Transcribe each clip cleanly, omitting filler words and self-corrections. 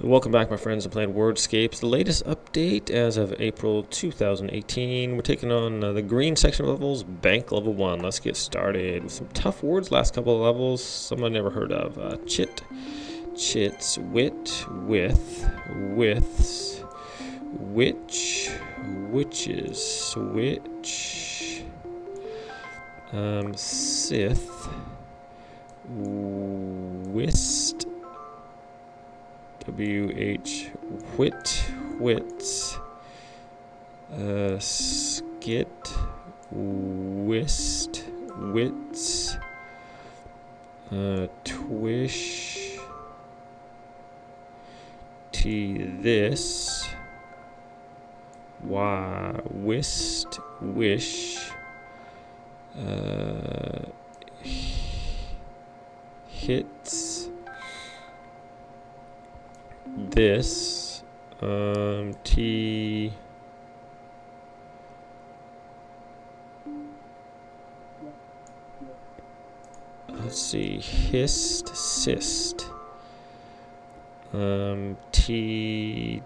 Welcome back, my friends. I'm playing Wordscapes, the latest update as of April 2018. We're taking on the green section of levels, Bank Level 1. Let's get started with some tough words. Last couple of levels, some I never heard of. Chit, chits, wit, with, withs, witch, witches, switch, Sith, Whist, W-H, wit, wits, skit, whist, wits, twish, t, this, why, whist, wish, hits, this, T, let's see, hist, sist, T,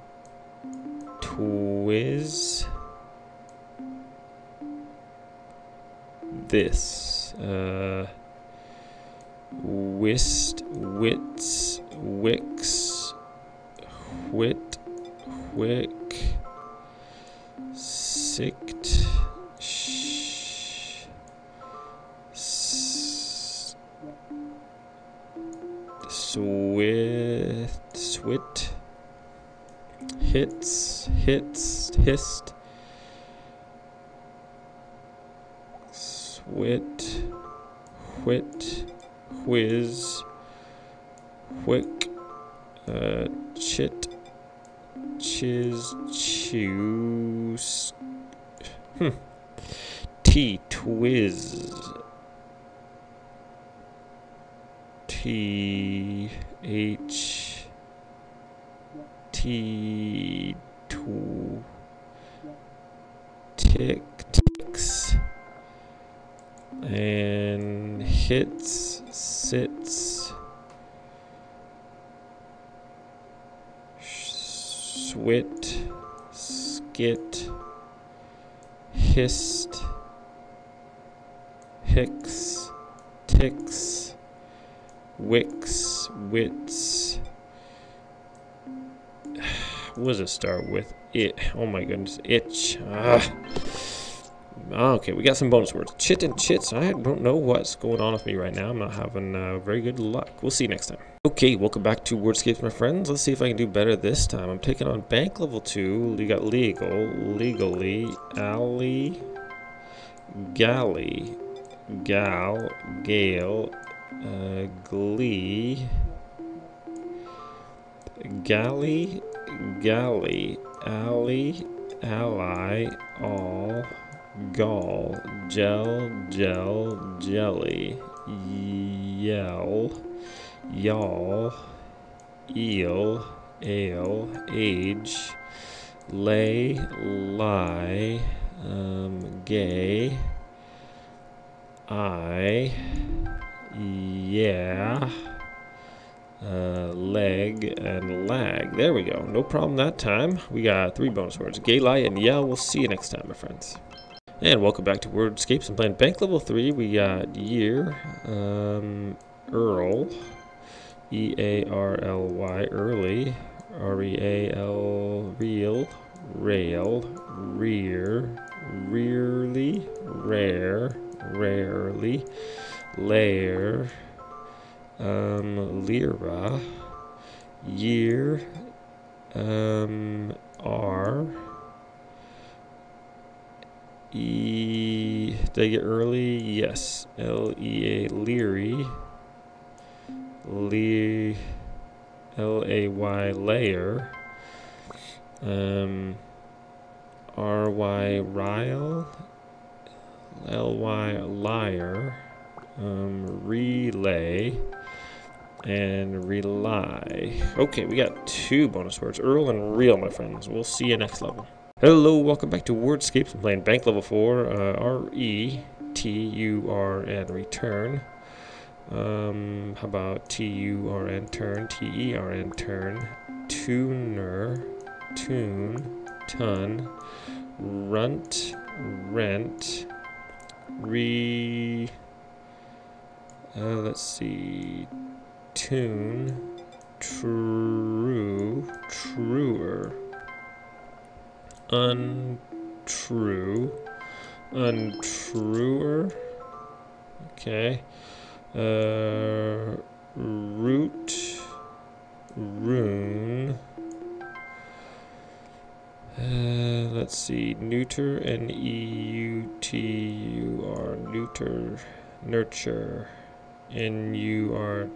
twiz, this, whist, wits, wicks, wit, wick, sict, swit, hits, hits, hist, swit, whit, whiz, wick, chit, chiz, choose, t, twiz, t, h, t, two, tick, ticks, and hits, sits, swit, skit, hist, hicks, ticks, wicks, wits. What does it start with? It. Oh my goodness. Itch. Okay, we got some bonus words. Chit and chits. I don't know what's going on with me right now. I'm not having very good luck. We'll see you next time. Okay, welcome back to Wordscapes, my friends. Let's see if I can do better this time. I'm taking on Bank Level 2. We got legal, legally, alley, galley, gal, gale, glee, galley, galley, alley, ally, all, gall, gel, gel, jelly, yell, y'all, eel, ale, age, lay, lie, gay, I, yeah, leg, and lag. There we go. No problem that time. We got three bonus words. Gay, lie, and yell. We'll see you next time, my friends. And welcome back to Wordscapes. I'm playing Bank Level 3. We got year, earl, E-A-R-L-Y, early, R-E-A-L, real, rail, rear, rearly, rare, rarely, lair, lira, year, R, E, did I get early? Yes, L-E-A, leery, Lee, L-A-Y, layer, R-Y, rile, L-Y, liar, relay, and rely. Okay, we got two bonus words, Earl and real, my friends. We'll see you next level. Hello, welcome back to Wordscapes. I'm playing Bank Level 4, R-E-T-U-R-N, return. How about T-U-R-N, turn, T-E-R-N, turn, tuner, tune, ton, runt, rent, let's see, tune, true, truer, untrue, untruer, okay, root, rune, let's see, neuter, n-e-u-t-u-r, neuter, nurture, n-u-r,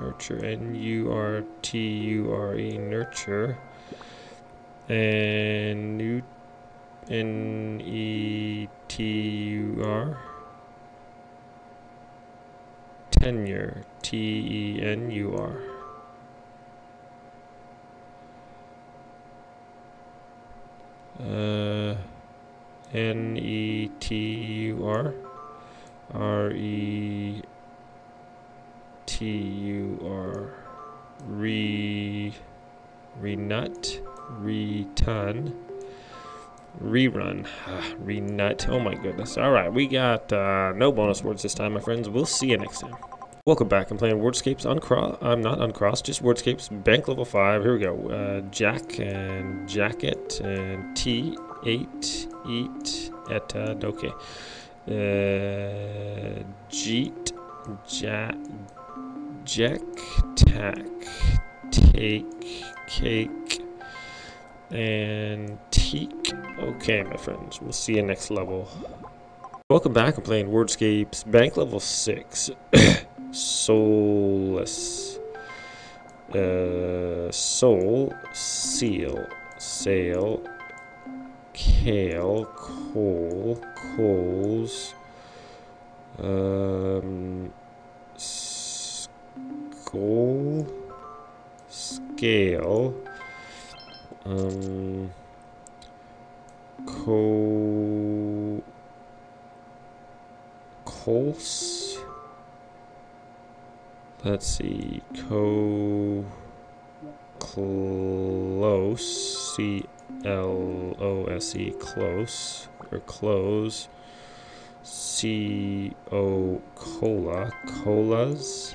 nurture, n-u-r-t-u-r-e, nurture, and new, n-e-t-u-r, tenure, t-e-n-u-r. N-E-T-U-R, R-E-T-U-R, re-nut, re-ton, rerun, re-nut, oh my goodness. Alright, we got no bonus words this time, my friends. We'll see you next time. Welcome back. I'm playing Wordscapes Uncross. I'm not Uncross, just Wordscapes. Bank level 5. Here we go. Jack and jacket and tea. Eight. Eat. Etta. Okay. Jeet. Jack. Jack. Tack. Take. Cake. And teak. Okay, my friends. We'll see you next level. Welcome back. I'm playing Wordscapes. Bank level 6. Soulless, soul, seal, sail, kale, coal, coals, skull, scale, coals. Let's see, close, C-L-O-S-E, close, or close, C-O-Cola, colas,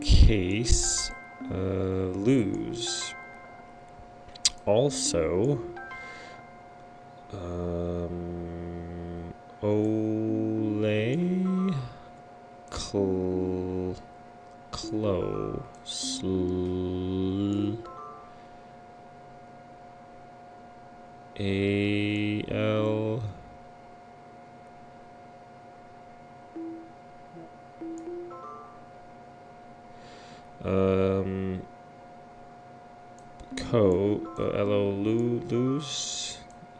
case, lose, also, ole, close, al, lo, lose,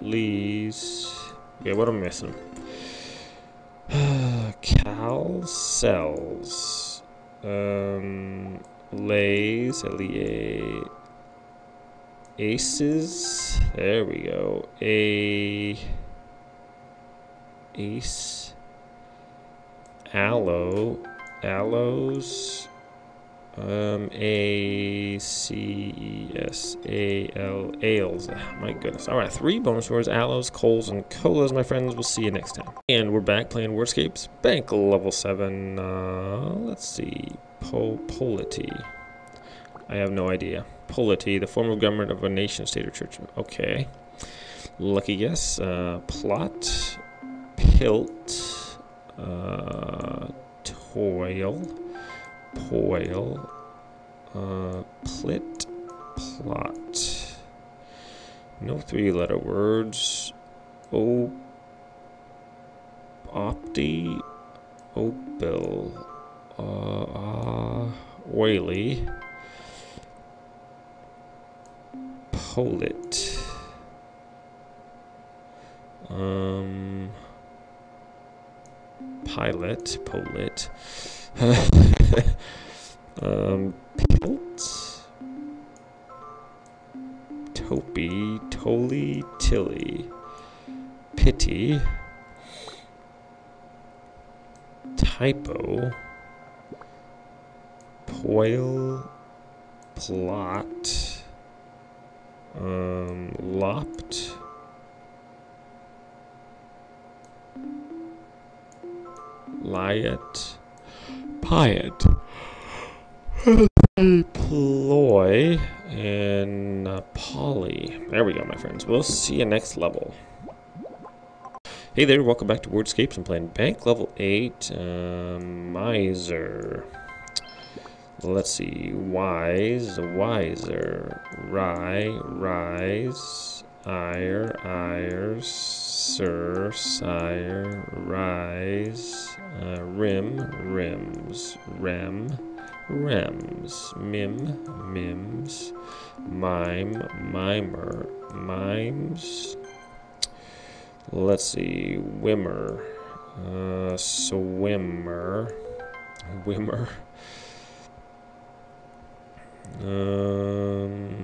lees. Okay, what am I missing? Cal, cells, lays, L-E-A, aces, there we go, ace, aloe, aloes, A-C-E-S-A-L, ales. Oh, my goodness. Alright, 3 bonus words, aloes, coals, and colas, my friends. We'll see you next time. And we're back playing Wordscapes. Bank level 7. Let's see. Polity. I have no idea. Polity, the form of government of a nation, state, or church. Okay. Lucky guess. Plot. Pilt. Toil. Poil, plit, plot, no 3-letter words, opti, opal, oily, polit, pilot, polit, pilt, topy, tolly, tilly, pity, typo, poil, plot, lopped. Liet, piet, ploy, and poly. There we go, my friends. We'll see you next level. Hey there, welcome back to Wordscapes. I'm playing Bank Level 8, Miser. Let's see, Wise, Wiser, Rye, Rise, Ire, Ires, Sir, Sire, Rise, Rim, Rims, Rem, Rems, Mim, Mims, Mime, Mimer, Mimes. Let's see, Wimmer, Swimmer, Wimmer.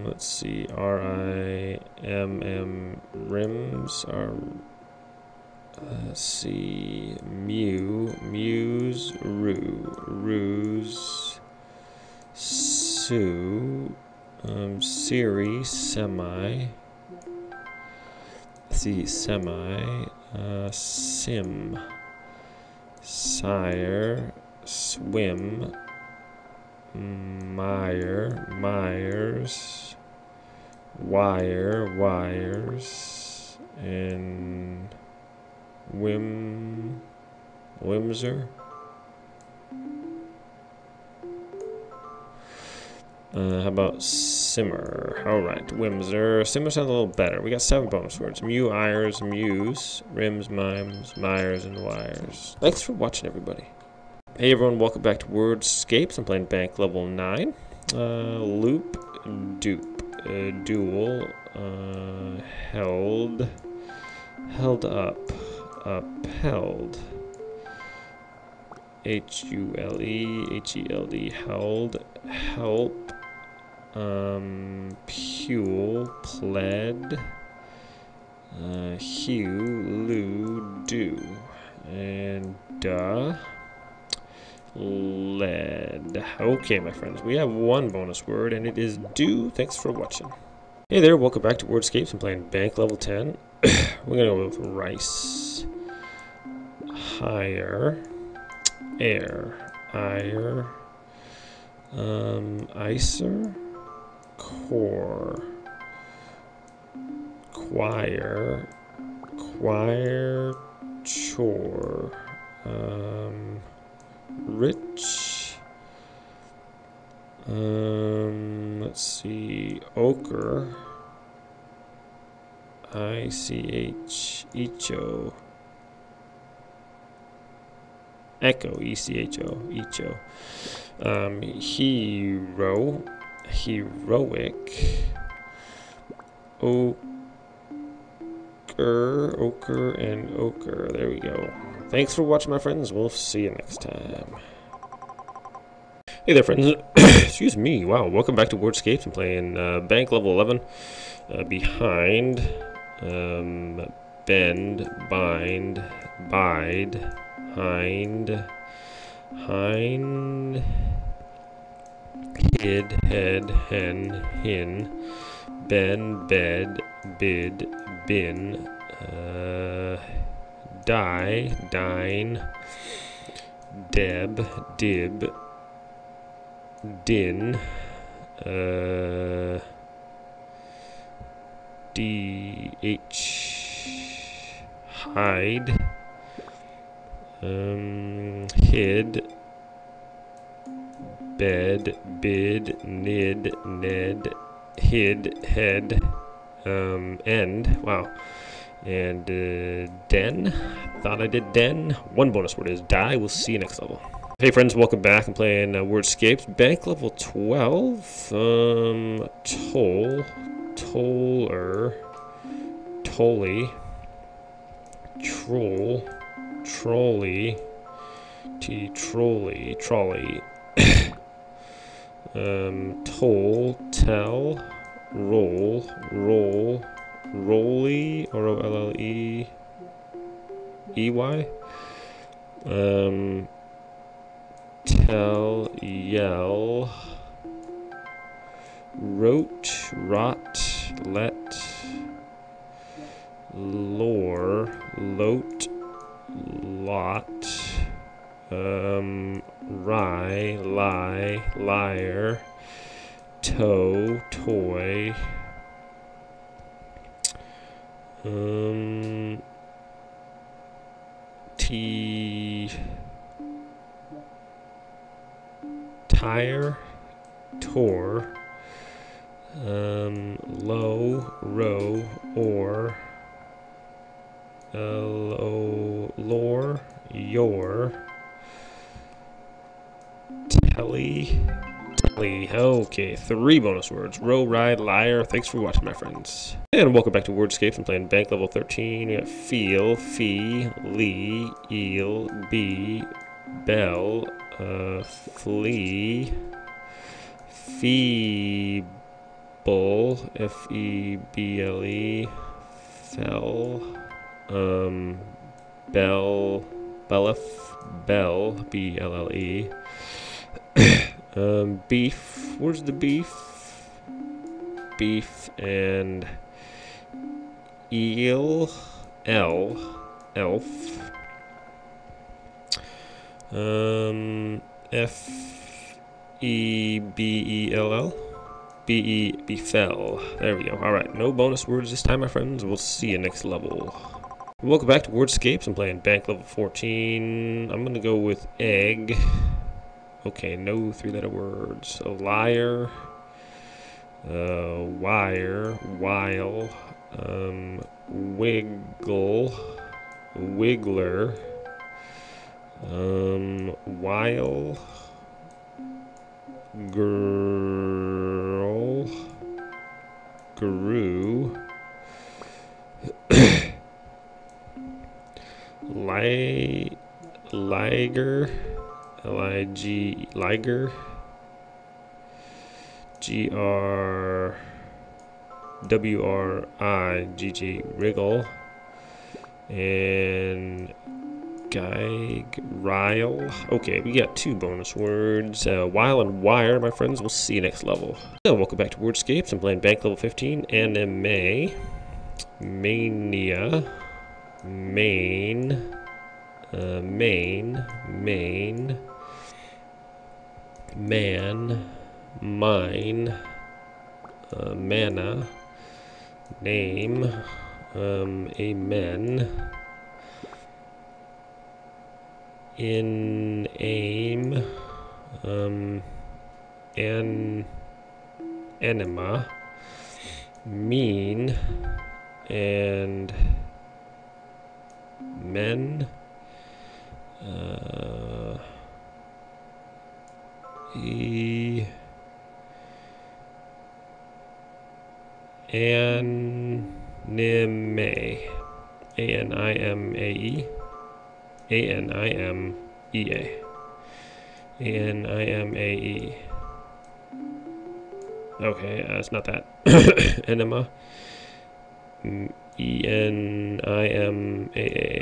Let's see, R-I-M-M, Rims, R, let's see, Mew, Muse, Rue, Ruse, Sue, Siri, Semi, see, Semi, Sim, Sire, Swim, Mire, Myers, Wire, Wires, and Whimser. How about Simmer? Alright, Whimser. Simmer sounds a little better. We got 7 bonus words. Mew, Ires, Muse, Rims, Mimes, Myers, and Wires. Thanks for watching, everybody. Hey everyone, welcome back to Wordscapes. I'm playing Bank Level 9. Loop, dupe, duel, held, held up, upheld, H-U-L-E, H-E-L-D, held, help, pule, pled, hue, loo, do, and duh. Lead. Okay, my friends, we have 1 bonus word, and it is do. Thanks for watching. Hey there, welcome back to Wordscapes. I'm playing Bank Level 10. We're gonna go with rice, higher, air, ire, icer, core, choir, choir, chore, rich, let's see, ochre, ich, icho, echo, echo, icho, hero, heroic, ochre, ochre, and ochre. There we go. Thanks for watching, my friends. We'll see you next time. Hey there, friends. Excuse me. Wow. Welcome back to Wordscapes. I'm playing Bank Level 11. Behind, bend, bind, bide, hind, hind, hid, head, hen, hin, ben, bed, bid, bin, die, dine, deb, dib, din, dh, hide, hid, bed, bid, nid, ned, hid, head, end. Wow. And den, thought I did den. 1 bonus word is die. We'll see you next level. Hey friends, welcome back. I'm playing Wordscapes. Bank Level 12. Toll, toller, tolly, troll, trolley, t, trolley, trolley, toll, tell, roll, roll, rolly, R-O-L-L-E, E-Y, tell, yell, wrote, rot, let, lore, lote, lot, rye, lie, liar, toe, toy, tea, tire, tore, low, row, or, lore, your, telly, telly. Okay, 3 bonus words. Row, ride, liar. Thanks for watching, my friends. And welcome back to Wordscapes. I'm playing Bank Level 13. We got feel, fee, lee, eel, bee, bell, flea, fee, bull, F-E-B-L-E, fell, bell, bellef, bell, B-L-L-E, beef, where's the beef, beef, and eel, L, elf, F-E-B-E-L-L, B-E, befell. There we go. Alright, no bonus words this time, my friends. We'll see you next level. Welcome back to Wordscapes. I'm playing Bank Level 14. I'm going to go with egg. Okay, no 3-letter words. A liar. Wire. While. Wiggle. Wiggler. While. Girl, guru, liger, L-I-G, liger, G-R-W-R-I-G-G, wriggle, and Rile. Okay, we got 2 bonus words. While and wire, my friends. We'll see you next level. Hello, welcome back to Wordscapes. I'm playing Bank Level 15. Anime. Mania. Main. Main. Main. Man. Mine. Mana. Name. Amen. In aim, an enema, mean, and men, anime, A-N-I-M-A-E. A-N-I-M-E-A. A-N-I-M-A-E. Okay, it's not that. Enema. E-N-I-M-A-A.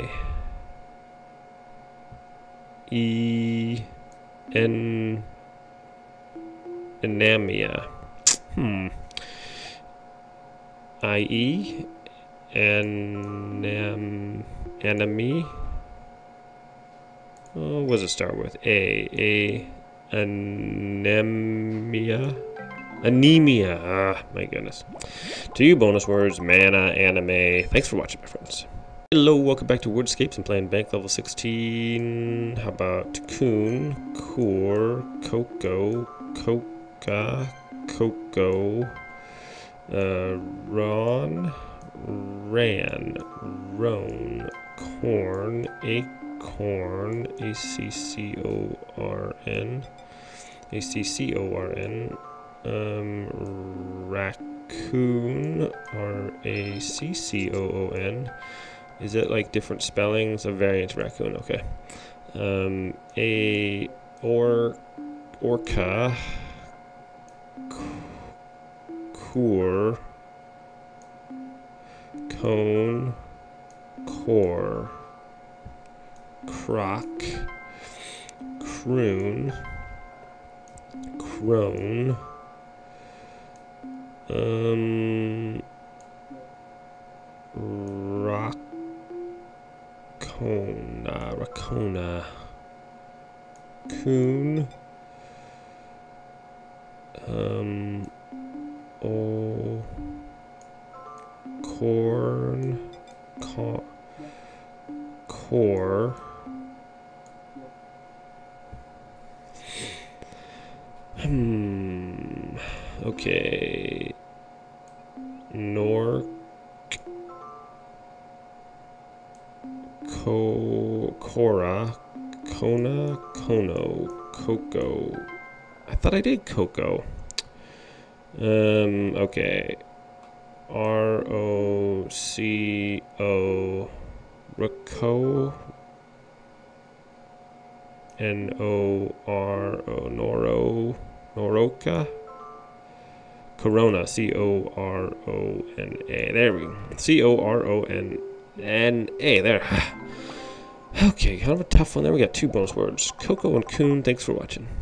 E-N... Enamia. I-E. Enemy. Oh, what does it start with? A, anemia, anemia, ah, my goodness. 2 bonus words, mana, anime. Thanks for watching, my friends. Hello, welcome back to Wordscapes. I'm playing Bank Level 16. How about coon, core, cocoa, coca, cocoa, ron, ran, roan, corn, ache, corn, A-C-C-O-R-N, A-C-C-O-R-N, raccoon, R-A-C-C-O-O-N, is it like different spellings? A variant raccoon, okay, orca, coor, cone, core, croc, croon, crone, Raccoon. Oh, corn, core. Okay. Nor, Cora, Kona, Kono, Coco. I thought I did Coco. Okay. R-O-C-O, Roco, N-O-R-O, Noro, Noroka, Corona, C-O-R-O-N-A, there we go, C-O-R-O-N-A, there. Okay, kind of a tough one there, we got two bonus words, Coco and Coon, thanks for watching.